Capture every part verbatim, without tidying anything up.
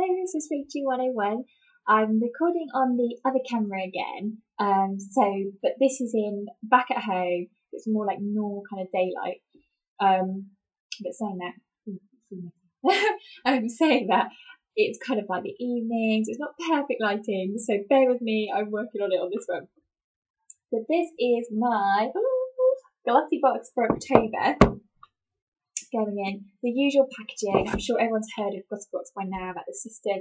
Hello, this is Sweet G one oh one. I'm recording on the other camera again, um, so but this is in back at home. It's more like normal kind of daylight. Um, but saying that, I'm saying that it's kind of like the evenings. It's not perfect lighting, so bear with me. I'm working on it on this one. So this is my ooh, Glossybox for October. Going in the usual packaging. I'm sure everyone's heard of Glossybox by now about the system,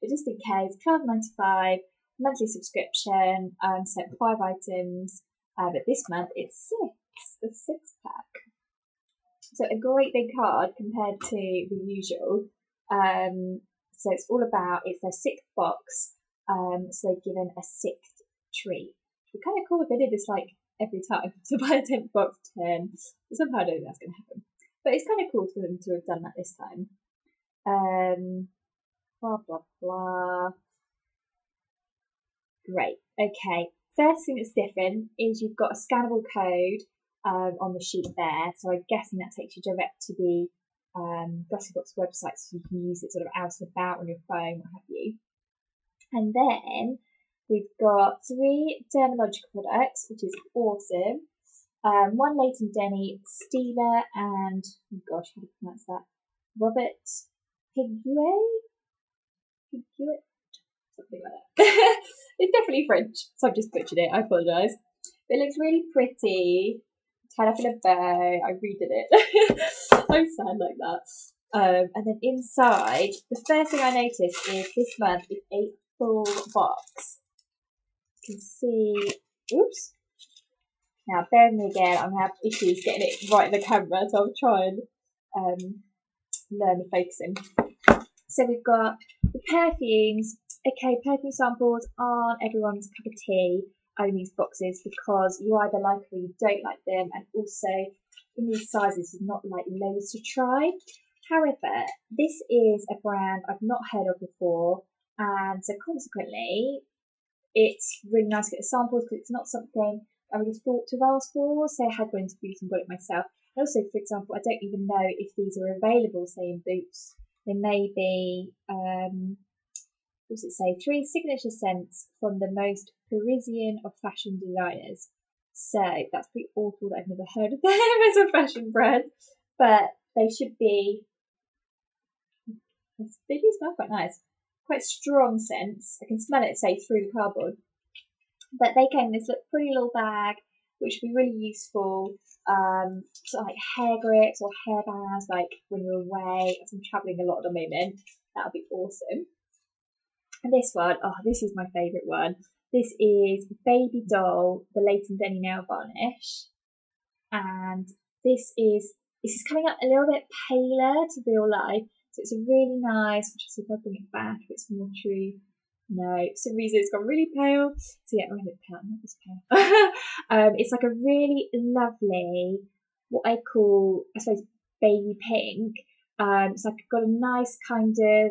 but just in case, twelve ninety-five monthly subscription. Um, so five items, uh, but this month it's six, the six pack. So a great big card compared to the usual. Um, so it's all about it's their sixth box. Um, so they've given a sixth treat. It'd be kind of cool if they did this like every time. So by the tenth box, ten. Somehow I don't think that's going to happen. But it's kind of cool for them to have done that this time. Um, blah, blah, blah. Great. Okay. First thing that's different is you've got a scannable code um, on the sheet there. So I'm guessing that takes you direct to the um, Glossybox website, so you can use it sort of out and about on your phone, what have you. And then we've got three Dermalogica products, which is awesome. Um, one Leighton Denny, Stila, and oh gosh, how do you pronounce that? Robert Piguet? Piguet? Something like that. It's definitely French, so I've just butchered it. I apologise. It looks really pretty, tied up in a bow. I redid it. I'm sad like that. Um, and then inside, the first thing I noticed is this month is a full box. You can see. Oops. Now, bear with me again, I'm going to have issues getting it right in the camera, so I'll try and um, learn the focusing. So we've got the perfumes. Okay, perfume samples aren't everyone's cup of tea. I own these boxes because you either like them or you don't like them, and also in these sizes there's not like loads to try. However, this is a brand I've not heard of before, and so consequently it's really nice to get the samples because it's not something I would have thought to have asked for, say I had gone to Boots and got it myself. And also, for example, I don't even know if these are available, say in Boots. They may be, um, what does it say, three signature scents from the most Parisian of fashion designers. So that's pretty awful that I've never heard of them as a fashion brand, but they should be, they do smell quite nice, quite strong scents. I can smell it, say, through the cardboard. But they came in this look, pretty little bag, which would be really useful, um, sort of like hair grips or hair bands, like when you're away. I'm travelling a lot at the moment. That would be awesome. And this one, oh, this is my favourite one. This is Babydoll, the Leighton Denny Nail Varnish. And this is, this is coming up a little bit paler to real life. So it's a really nice, I'll just see if I bring it back, if it's more true. No, for some reason it's gone really pale. So yeah, I'm a bit pale, not this pale. um, it's like a really lovely, what I call, I suppose, baby pink. Um, it's like got a nice kind of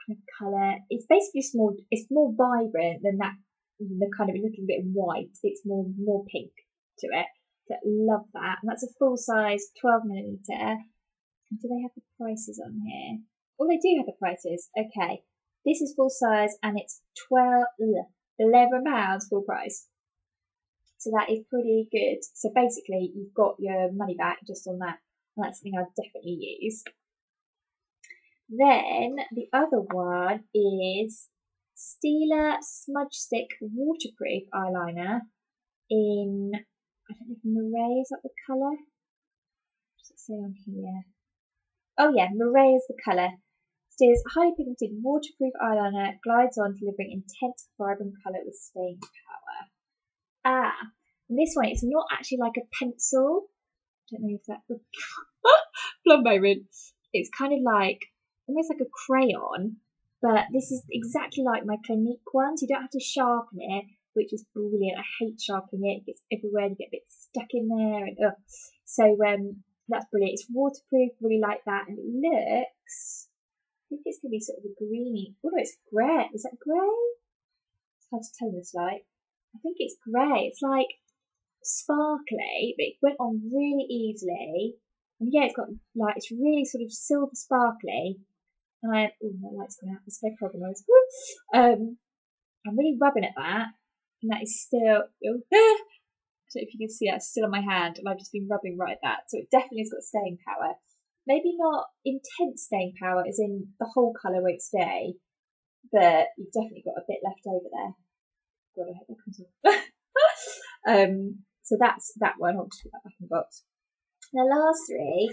kind of colour. It's basically just more, it's more vibrant than that, the kind of looking bit white. It's more more pink to it. So I love that. And that's a full size, twelve milliliter. And do they have the prices on here? Oh, they do have the prices. Okay. This is full size and it's twelve, eleven pounds full price. So that is pretty good. So basically you've got your money back just on that. And that's something I've definitely used. Then the other one is Stila Smudge Stick Waterproof Eyeliner in, I don't know if Moray is that the colour? What's it say on here? Oh yeah, Moray is the colour. Stila's highly pigmented waterproof eyeliner glides on, delivering intense, vibrant colour with staying power. Ah, and this one, it's not actually like a pencil. I don't know if that would... Blum moment. It's kind of like, almost like a crayon, but this is exactly like my Clinique ones. You don't have to sharpen it, which is brilliant. I hate sharpening it. It gets everywhere. You get a bit stuck in there. and ugh. So um, that's brilliant. It's waterproof, really like that. And it looks... I think it's going to be sort of a greeny, oh no, it's grey, is that grey? It's hard to tell in this light. I think it's grey, it's like sparkly, but it went on really easily. And yeah, it's got like, it's really sort of silver sparkly. I, ooh, my light's going out, it's very problems. Um, I'm really rubbing at that, and that is still, oh, ah, so if you can see that, it's still on my hand, and I've just been rubbing right at that, so it definitely has got staying power. Maybe not intense staying power, as in the whole colour won't stay, but you've definitely got a bit left over there. God, I hope that comes off. um, so that's that one, I'll just put that back in the box. The last three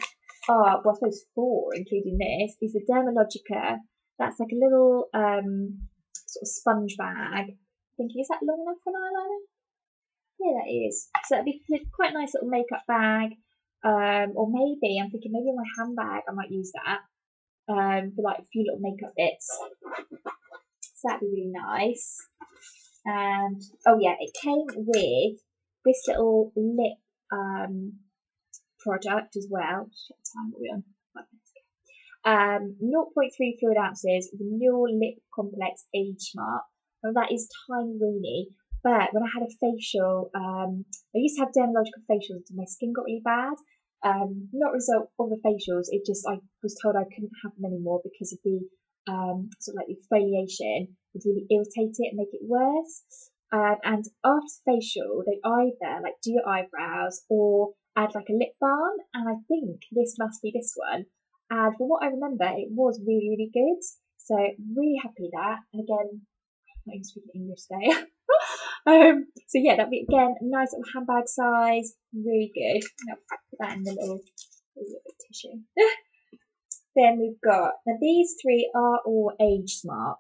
are, well I suppose four, including this, is the Dermalogica. That's like a little um, sort of sponge bag. I'm thinking, is that long enough for an eyeliner? Yeah, that is. So that'd be quite a nice little makeup bag. Um, or maybe, I'm thinking maybe in my handbag I might use that um, for like a few little makeup bits. So that'd be really nice. And, oh yeah, it came with this little lip um, product as well. What time are we on? Um, zero point three fluid ounces, Renewal Lip Complex Age Smart. Now that is tiny weeny. But when I had a facial, um, I used to have dermatological facials and my skin got really bad. Um, not a result of the facials, it just, I was told I couldn't have them anymore because of the um, sort of like exfoliation would really irritate it and make it worse. Um, and after facial, they either like do your eyebrows or add like a lip balm. And I think this must be this one. And from what I remember, it was really, really good. So really happy that. And again, I'm not even speaking English today. Um, so yeah, that'd be again a nice little handbag size, really good. I'll put that in the little, little bit of tissue. Then we've got, now these three are all Age Smart,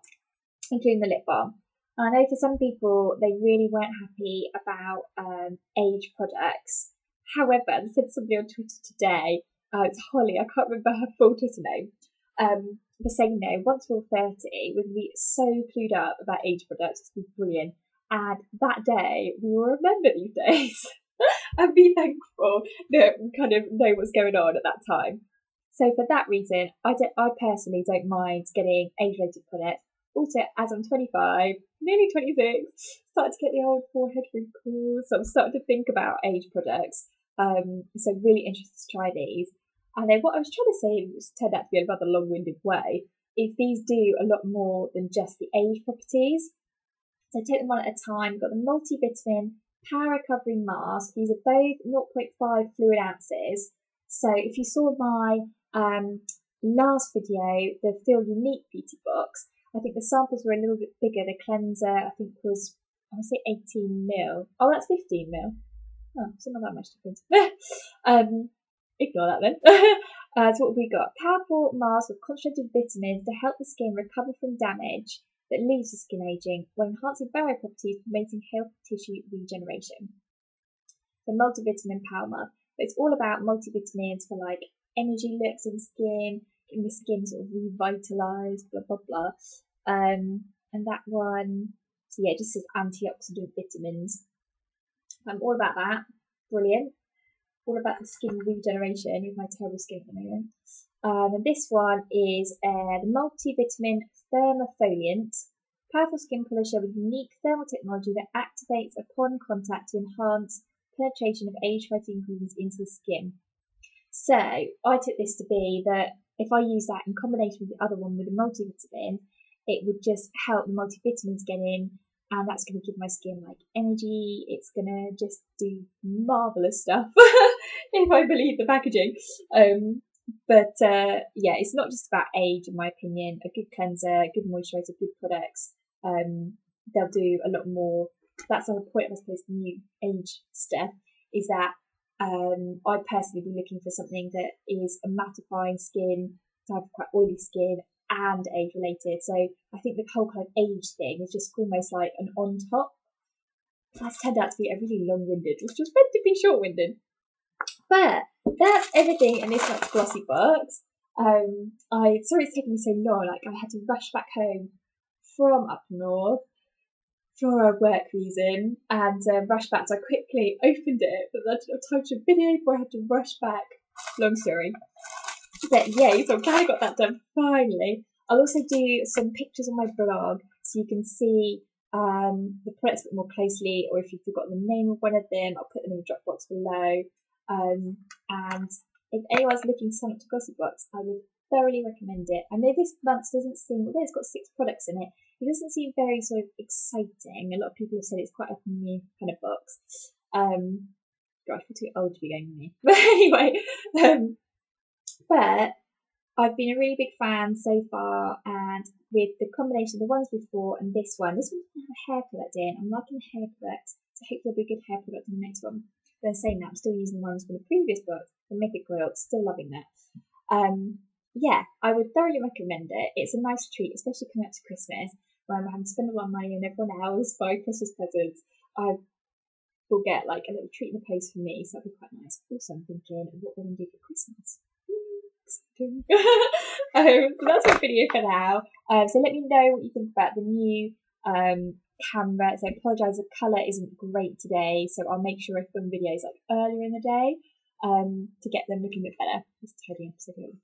including the lip balm. And I know for some people they really weren't happy about um, age products. However, I said somebody on Twitter today, uh, it's Holly, I can't remember her full Twitter name. Um, for saying no, once we're thirty, we'll be so clued up about age products, it's brilliant. And that day, we will remember these days and be thankful that we kind of know what's going on at that time. So for that reason, I don't, I personally don't mind getting age-related products. Also, as I'm twenty-five, nearly twenty-six, started to get the old forehead wrinkles, so I'm starting to think about age products. Um, so really interested to try these. And then what I was trying to say, which turned out to be a rather long-winded way, is these do a lot more than just the age properties. So I take them one at a time. We've got the MultiVitamin Power Recovery Masque. These are both zero point five fluid ounces. So if you saw my um, last video, the Feel Unique Beauty Box, I think the samples were a little bit bigger. The cleanser, I think, was, I want to say eighteen mil. Oh, that's fifteen mil. Oh, so not that much difference. um, ignore that then. uh, so what have we got? Powerful masks with concentrated vitamins to help the skin recover from damage that leads to skin aging, while enhancing barrier properties, promoting healthy tissue regeneration. The multivitamin power mask, but it's all about multivitamins for like energy looks and skin, getting the skin sort of revitalised, blah blah blah. Um, and that one, so yeah, it just says antioxidant vitamins. I'm all about that. Brilliant. All about the skin regeneration with my terrible skin at the moment. Um, and this one is uh, the MultiVitamin Thermafoliant, powerful skin polisher with unique thermal technology that activates upon contact to enhance penetration of age-related ingredients into the skin. So I took this to be that if I use that in combination with the other one with the multivitamin, it would just help the multivitamins get in, and that's going to give my skin like energy. It's going to just do marvellous stuff, if I believe the packaging. Um, But uh, yeah, it's not just about age, in my opinion. A good cleanser, good moisturiser, good products, um, they'll do a lot more. That's the whole point of, I suppose, the new age stuff, is that um, I'd personally be looking for something that is a mattifying skin, to have quite oily skin, and age-related. So I think the whole kind of age thing is just almost like an on-top. That's turned out to be a really long-winded, which was meant to be short-winded. But that's everything in this like glossy box. Um, I sorry it's taken me so long. Like I had to rush back home from up north for a work reason and uh, rush back. So I quickly opened it, but I didn't have time to video before I had to rush back. Long story. But yay! So I'm glad I got that done finally. I'll also do some pictures on my blog so you can see um, the products a bit more closely, or if you've forgotten the name of one of them, I'll put them in the Dropbox below. Um, and if anyone's looking to sign up to Glossybox, I would thoroughly recommend it. I know this month doesn't seem, although it's got six products in it, it doesn't seem very sort of exciting. A lot of people have said it's quite a new kind of box. Um, God, I feel too old to be going with me. But anyway, um, but I've been a really big fan so far, and with the combination of the ones before and this one, this one doesn't have a hair product in. I'm liking the hair products, so hopefully there'll be a good hair product in the next one. But saying that, I'm still using the ones from the previous book, the Mythic Grill, still loving that. Um, yeah, I would thoroughly recommend it. It's a nice treat, especially coming up to Christmas, where I'm having to spend a lot of money on everyone else, buy Christmas presents. I will get like a little treat in the post for me, so that'd be quite nice. Also, I'm thinking, what will I do for Christmas? um, so that's my video for now. Um, so let me know what you think about the new um, camera. So I apologise, the colour isn't great today, so I'll make sure I film videos like earlier in the day um, to get them looking a bit better. Just tidying up so good.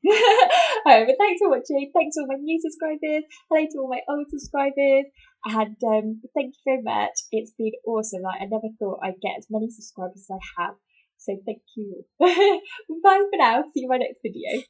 um, but thanks for watching. Thanks to all my new subscribers. Hello to all my old subscribers. And um, thank you very much. It's been awesome. Like, I never thought I'd get as many subscribers as I have. So thank you all. Bye for now. See you in my next video.